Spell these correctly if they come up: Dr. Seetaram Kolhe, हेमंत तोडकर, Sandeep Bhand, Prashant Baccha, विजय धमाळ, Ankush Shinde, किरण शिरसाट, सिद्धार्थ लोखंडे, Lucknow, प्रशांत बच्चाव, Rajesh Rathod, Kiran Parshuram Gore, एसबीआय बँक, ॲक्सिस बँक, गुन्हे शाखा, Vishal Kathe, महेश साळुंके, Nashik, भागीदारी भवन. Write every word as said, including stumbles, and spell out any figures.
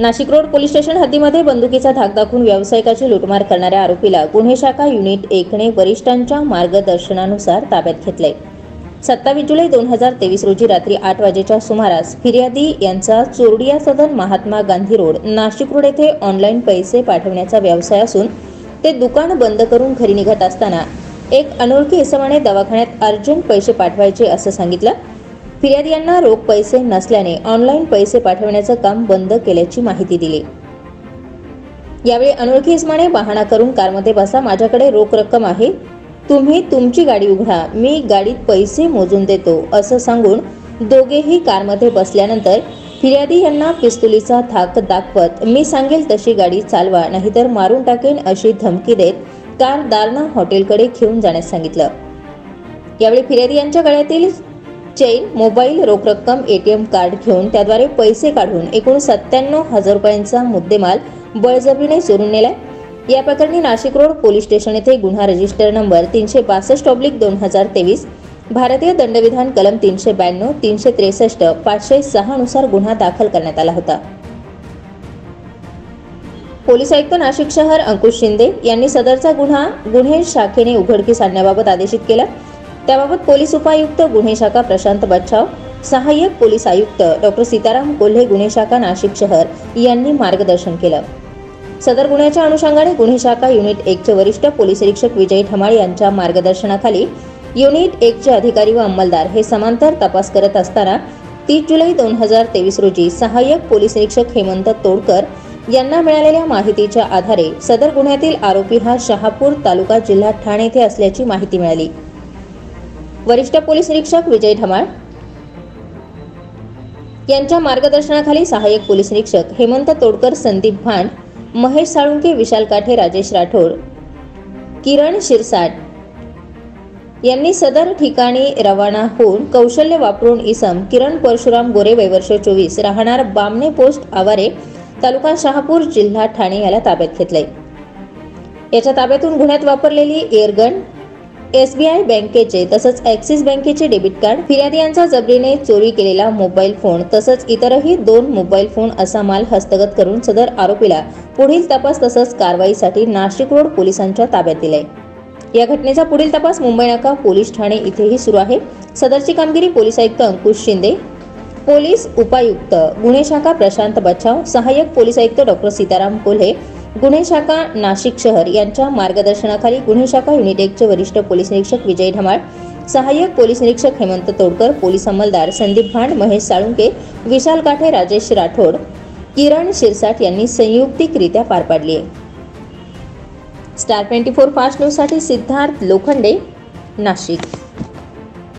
Nashik road police station हद्दीमध्ये बंदुकीचा धाक दाखवून व्यावसायिकाची लूटमार करणाऱ्या आरोपीला गुन्हे शाखा युनिट एकने वरिष्ठांच्या मार्गदर्शनानुसार ताब्यात घेतले. सत्तावीस जुलै दोन हजार तेवीस रोजी रात्री आठ वाजेच्या सुमारास फिर्यादी यांचा चोरडिया सदन महात्मा गांधी रोड नाशिक रोड येथे ऑनलाईन पैसे पाठवण्याचा व्यवसाय असून ते दुकान बंद करून घरी निघत असताना एक अनोळखी इसमाने दवाखान्यात अर्जंट पैसे पाठवायचे असं सांगितलं. फिर्यादियांना रोख पैसे नसल्याने ऑनलाईन पैसे पाठवण्याचं काम बंद केल्याची माहिती दिली. यावेळी अनोळखी इसमाने बहाणा करून कारमध्ये बसा, माझ्याकडे रोख रक्कम आहे, तुम्ही तुमची गाडी उघडा, मी गाडीत पैसे मोजून देतो असं सांगून दोघेही कारमध्ये बसल्यानंतर फिर्यादी यांना पिस्तुलीचा धाक दाखवत मी सांगेल तशी गाडी चालवा नाहीतर मारून टाकेन अशी धमकी देत कार दारणा हॉटेलकडे घेऊन जाण्यास सांगितलं. यावेळी फिर्यादी यांच्या गळ्यातील चेन, मोबाईल, रोख रक्कम, एटीएम कार्ड घेऊन त्याद्वारे पैसे काढून एकूण सत्त्याण्णव हजार रुपयांचा मुद्देमाल बळजबरीने चोरून नेला. या प्रकरणी नाशिक रोड पोलीस स्टेशन येथे गुन्हा रजिस्टर नंबर तीनशे बासष्ट ऑब्लिक दोन हजार तेवीस भारतीय दंडविधान कलम तीनशे ब्याण्णव तीनशे त्रेसष्ट पाचशे सहा नुसार गुन्हा दाखल करण्यात आला होता. पोलीस आयुक्त नाशिक शहर अंकुश शिंदे यांनी सदरचा गुन्हा गुन्हे शाखेने उघडकीस आणण्याबाबत आदेशित केला. त्याबाबत पोलीस उपायुक्त गुन्हे शाखा प्रशांत बच्चा, सहाय्यक पोलीस आयुक्त डॉक्टर सीताराम कोल्हे गुन्हे शाखा नाशिक शहर यांनी मार्गदर्शन केलं. सदर गुन्ह्याच्या अनुषंगाने गुन्हे शाखा युनिट एकचे वरिष्ठ पोलीस निरीक्षक विजय धमाल यांच्या मार्गदर्शनाखाली युनिट एकचे अधिकारी व अंमलदार हे समांतर तपास करत असताना तीस जुलै दोन हजार तेवीस रोजी सहाय्यक पोलीस निरीक्षक हेमंत तोडकर यांना मिळालेल्या माहितीच्या आधारे सदर गुन्ह्यातील आरोपी हा शहापूर तालुका जिल्हा ठाणे येथे असल्याची माहिती मिळाली. वरिष्ठ पोलीस निरीक्षक विजय धमाल यांच्या मार्गदर्शनाखाली सहाय्यक पोलीस निरीक्षक हेमंत तोडकर, संदीप भांड, महेश साळुंके, विशाल काठे, राजेश राठोड, किरण शिरसाट यांनी सदर ठिकाणी रवाना होऊन कौशल्य वापरून इसम किरण परशुराम गोरे वय वर्ष चोवीस राहणार बामणे पोस्ट आवारे तालुका शहापूर जिल्हा ठाणे याला ताब्यात घेतले. याच्या ताब्यातून गुन्ह्यात वापरलेली एअरगन, एसबीआय बँकेचे तसंच ॲक्सिस बँकेचे डेबिट कार्ड, फिर्यादी यांचा जबरीने चोरी केलेला मोबाईल फोन तसंच इतरही दोन मोबाईल फोन असा माल हस्तगत करून सदर आरोपीला पुढील तपास तसंच कारवाईसाठी नाशिक रोड पोलिसांच्या ताब्यात दिले. या घटनेचा पुढील तपास मुंबई नाका पोलीस ठाणे इथेही सुरू आहे. सदरची कामगिरी पोलीस आयुक्त अंकुश शिंदे, पोलीस उपायुक्त गुन्हे शाखा प्रशांत बच्चाव, सहाय्यक पोलीस आयुक्त डॉक्टर सीताराम कोल्हे गुन्हे शाखा नाशिक शहर यांच्या मार्गदर्शनाखाली गुन्हे शाखा युनिट एकचे वरिष्ठ पोलीस निरीक्षक विजय धमाळ, सहाय्यक पोलीस निरीक्षक हेमंत तोडकर, पोलीस अंमलदार संदीप भांड, महेश साळुंके, विशाल काठे, राजेश राठोड, किरण शिरसाट यांनी संयुक्तिकरित्या पार पाडली. स्टार ट्वेंटी फोर फास्ट न्यूजसाठी सिद्धार्थ लोखंडे, नाशिक.